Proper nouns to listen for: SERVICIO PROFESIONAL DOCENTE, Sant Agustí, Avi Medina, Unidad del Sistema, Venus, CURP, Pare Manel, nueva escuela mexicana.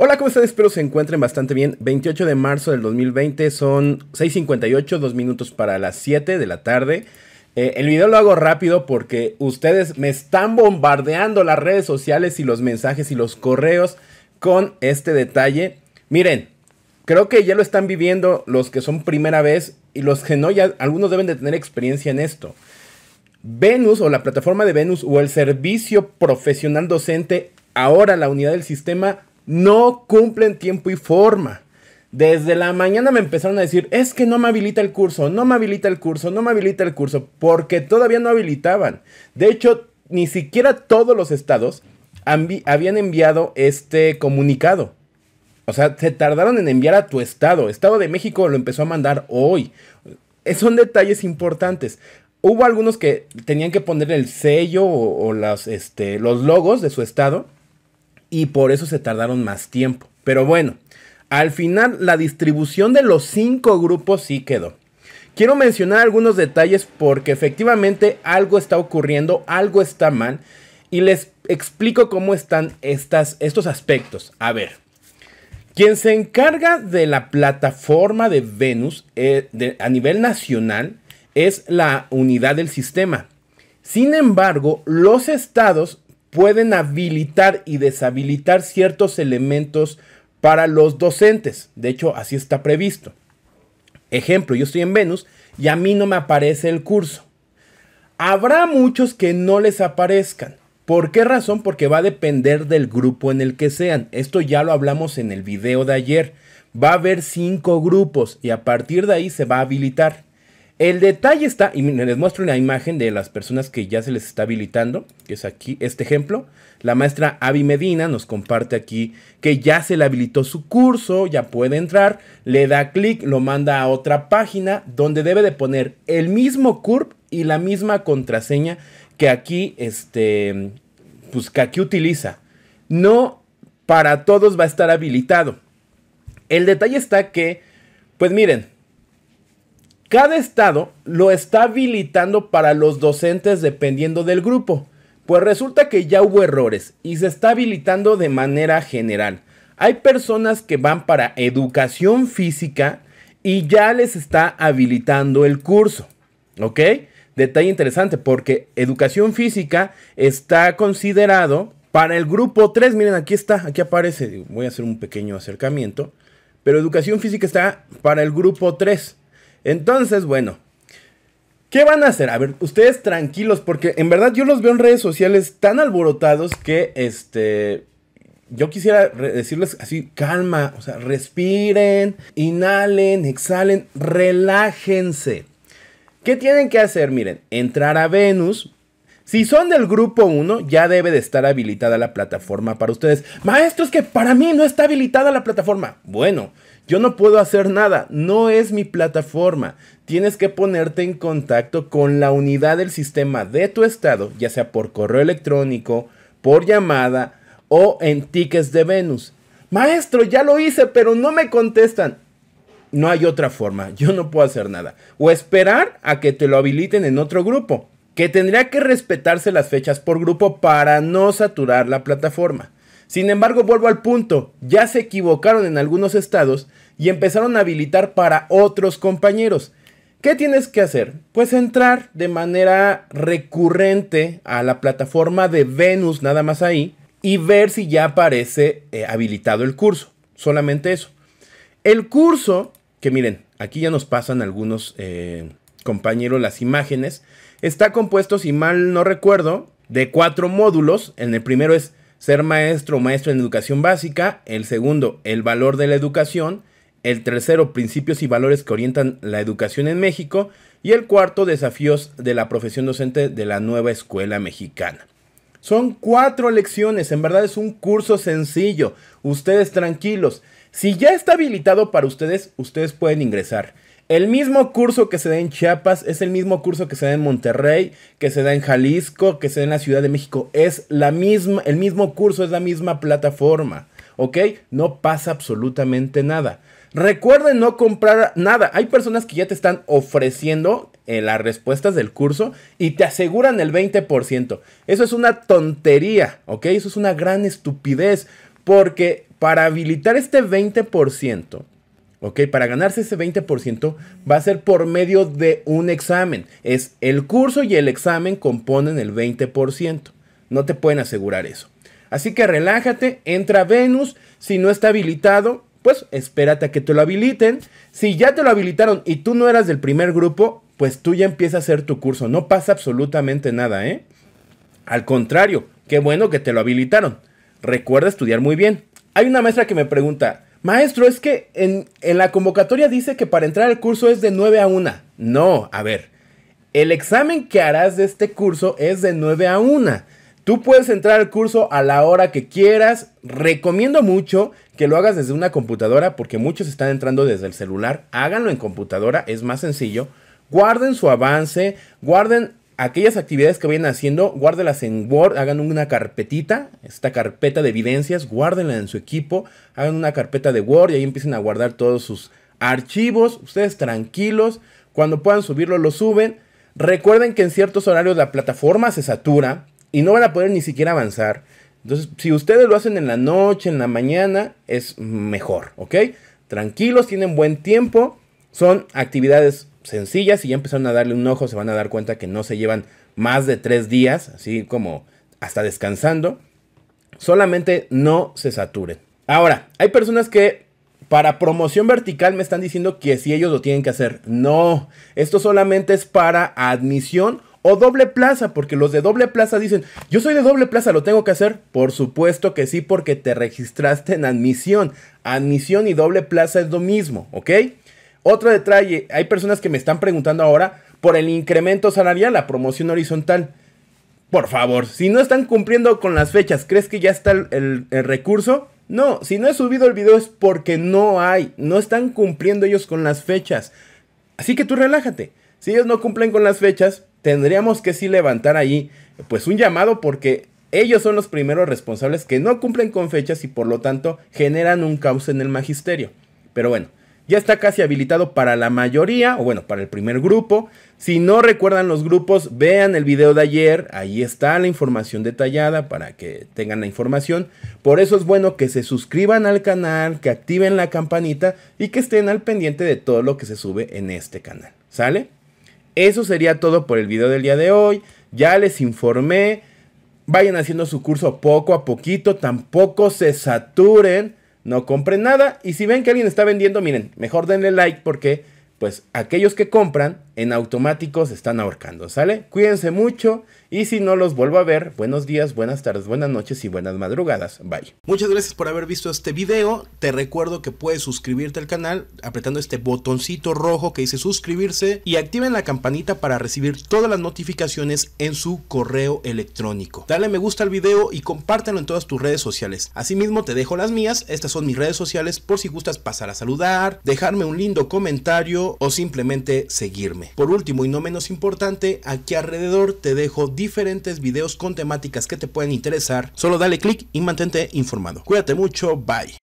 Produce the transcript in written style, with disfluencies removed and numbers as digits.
Hola, ¿cómo están? Espero se encuentren bastante bien. 28 de marzo del 2020, son 6:58, 2 minutos para las 7 de la tarde. El video lo hago rápido porque ustedes me están bombardeando las redes sociales y los mensajes y los correos con este detalle. Miren, creo que ya lo están viviendo los que son primera vez y los que no, ya algunos deben de tener experiencia en esto. Venus, o la plataforma de Venus, o el servicio profesional docente, ahora la unidad del sistema, no cumplen tiempo y forma. Desde la mañana me empezaron a decir, es que no me habilita el curso, no me habilita el curso, no me habilita el curso, porque todavía no habilitaban. De hecho, ni siquiera todos los estados habían enviado este comunicado. O sea, se tardaron en enviar a tu estado. Estado de México lo empezó a mandar hoy. Son detalles importantes. Hubo algunos que tenían que poner el sello o los logos de su estado y por eso se tardaron más tiempo. Pero bueno, al final la distribución de los 5 grupos sí quedó. Quiero mencionar algunos detalles porque efectivamente algo está ocurriendo, algo está mal, y les explico cómo están estos aspectos. A ver, quien se encarga de la plataforma de Venus a nivel nacional es la unidad del sistema. Sin embargo, los estados pueden habilitar y deshabilitar ciertos elementos para los docentes. De hecho, así está previsto. Ejemplo, yo estoy en Venus y a mí no me aparece el curso. Habrá muchos que no les aparezcan. ¿Por qué razón? Porque va a depender del grupo en el que sean. Esto ya lo hablamos en el video de ayer. Va a haber 5 grupos y a partir de ahí se va a habilitar. El detalle está, y les muestro una imagen de las personas que ya se les está habilitando, que es aquí este ejemplo. La maestra Avi Medina nos comparte aquí que ya se le habilitó su curso, ya puede entrar, le da clic, lo manda a otra página donde debe de poner el mismo CURP y la misma contraseña que aquí, pues que aquí utiliza. No para todos va a estar habilitado. El detalle está que, pues miren, cada estado lo está habilitando para los docentes dependiendo del grupo. Pues resulta que ya hubo errores y se está habilitando de manera general. Hay personas que van para educación física y ya les está habilitando el curso. ¿Ok? Detalle interesante porque educación física está considerado para el grupo 3. Miren, aquí está, aquí aparece. Voy a hacer un pequeño acercamiento. Pero educación física está para el grupo 3. Entonces, bueno, ¿qué van a hacer? A ver, ustedes tranquilos, porque en verdad yo los veo en redes sociales tan alborotados que, yo quisiera decirles así, calma, o sea, respiren, inhalen, exhalen, relájense. ¿Qué tienen que hacer? Miren, entrar a Venus. Si son del grupo 1, ya debe de estar habilitada la plataforma para ustedes. Maestros, que para mí no está habilitada la plataforma. Bueno, yo no puedo hacer nada, no es mi plataforma. Tienes que ponerte en contacto con la unidad del sistema de tu estado, ya sea por correo electrónico, por llamada o en tickets de Venus. Maestro, ya lo hice, pero no me contestan. No hay otra forma, yo no puedo hacer nada. O esperar a que te lo habiliten en otro grupo, que tendría que respetarse las fechas por grupo para no saturar la plataforma. Sin embargo, vuelvo al punto, ya se equivocaron en algunos estados y empezaron a habilitar para otros compañeros. ¿Qué tienes que hacer? Pues entrar de manera recurrente a la plataforma de Venus, nada más ahí, y ver si ya aparece habilitado el curso. Solamente eso. El curso, que miren, aquí ya nos pasan algunos compañeros las imágenes, está compuesto, si mal no recuerdo, de 4 módulos. En el primero es ser maestro o maestro en educación básica, el segundo, el valor de la educación, el tercero, principios y valores que orientan la educación en México, y el cuarto, desafíos de la profesión docente de la nueva escuela mexicana. Son 4 lecciones, en verdad es un curso sencillo, ustedes tranquilos. Si ya está habilitado para ustedes, ustedes pueden ingresar. El mismo curso que se da en Chiapas es el mismo curso que se da en Monterrey, que se da en Jalisco, que se da en la Ciudad de México. Es el mismo curso, es la misma plataforma, ¿ok? No pasa absolutamente nada. Recuerden no comprar nada. Hay personas que ya te están ofreciendo las respuestas del curso y te aseguran el 20%. Eso es una tontería, ¿ok? Eso es una gran estupidez porque Para habilitar este 20%, ¿ok? Para ganarse ese 20% va a ser por medio de un examen. Es el curso y el examen componen el 20%. No te pueden asegurar eso. Así que relájate, entra a Venus. Si no está habilitado, pues espérate a que te lo habiliten. Si ya te lo habilitaron y tú no eras del primer grupo, pues tú ya empiezas a hacer tu curso. No pasa absolutamente nada, ¿eh? Al contrario, qué bueno que te lo habilitaron. Recuerda estudiar muy bien. Hay una maestra que me pregunta, maestro, es que en la convocatoria dice que para entrar al curso es de 9 a 1. No, a ver, el examen que harás de este curso es de 9 a 1. Tú puedes entrar al curso a la hora que quieras. Recomiendo mucho que lo hagas desde una computadora porque muchos están entrando desde el celular. Háganlo en computadora, es más sencillo. Guarden su avance, guarden aquellas actividades que vayan haciendo, guárdenlas en Word, hagan una carpetita, esta carpeta de evidencias, guárdenla en su equipo, hagan una carpeta de Word y ahí empiecen a guardar todos sus archivos. Ustedes tranquilos, cuando puedan subirlo, lo suben. Recuerden que en ciertos horarios la plataforma se satura y no van a poder ni siquiera avanzar. Entonces, si ustedes lo hacen en la noche, en la mañana, es mejor, ¿ok? Tranquilos, tienen buen tiempo. Son actividades sencillas. Si ya empezaron a darle un ojo, se van a dar cuenta que no se llevan más de 3 días, así como hasta descansando. Solamente no se saturen. Ahora, hay personas que para promoción vertical me están diciendo que si ellos lo tienen que hacer. No, esto solamente es para admisión o doble plaza, porque los de doble plaza dicen, yo soy de doble plaza, ¿lo tengo que hacer? Por supuesto que sí, porque te registraste en admisión. Admisión y doble plaza es lo mismo, ¿ok? Otro detalle, hay personas que me están preguntando ahora por el incremento salarial, la promoción horizontal. Por favor, si no están cumpliendo con las fechas, ¿crees que ya está el recurso? No, si no he subido el video es porque no están cumpliendo ellos con las fechas. Así que tú relájate. Si ellos no cumplen con las fechas, tendríamos que sí levantar ahí pues un llamado porque ellos son los primeros responsables que no cumplen con fechas y por lo tanto generan un caos en el magisterio. Pero bueno, ya está casi habilitado para la mayoría, o bueno, para el primer grupo. Si no recuerdan los grupos, vean el video de ayer, ahí está la información detallada para que tengan la información. Por eso es bueno que se suscriban al canal, que activen la campanita y que estén al pendiente de todo lo que se sube en este canal, ¿sale? Eso sería todo por el video del día de hoy. Ya les informé. Vayan haciendo su curso poco a poquito. Tampoco se saturen. No compren nada. Y si ven que alguien está vendiendo, miren, mejor denle like porque pues aquellos que compran en automático se están ahorcando, ¿sale? Cuídense mucho y si no los vuelvo a ver, buenos días, buenas tardes, buenas noches y buenas madrugadas. Bye. Muchas gracias por haber visto este video. Te recuerdo que puedes suscribirte al canal apretando este botoncito rojo que dice suscribirse y activen la campanita para recibir todas las notificaciones en su correo electrónico. Dale me gusta al video y compártelo en todas tus redes sociales. Asimismo te dejo las mías, estas son mis redes sociales por si gustas pasar a saludar, dejarme un lindo comentario o simplemente seguirme. Por último y no menos importante, aquí alrededor te dejo diferentes videos con temáticas que te pueden interesar. Solo dale clic y mantente informado. Cuídate mucho, bye.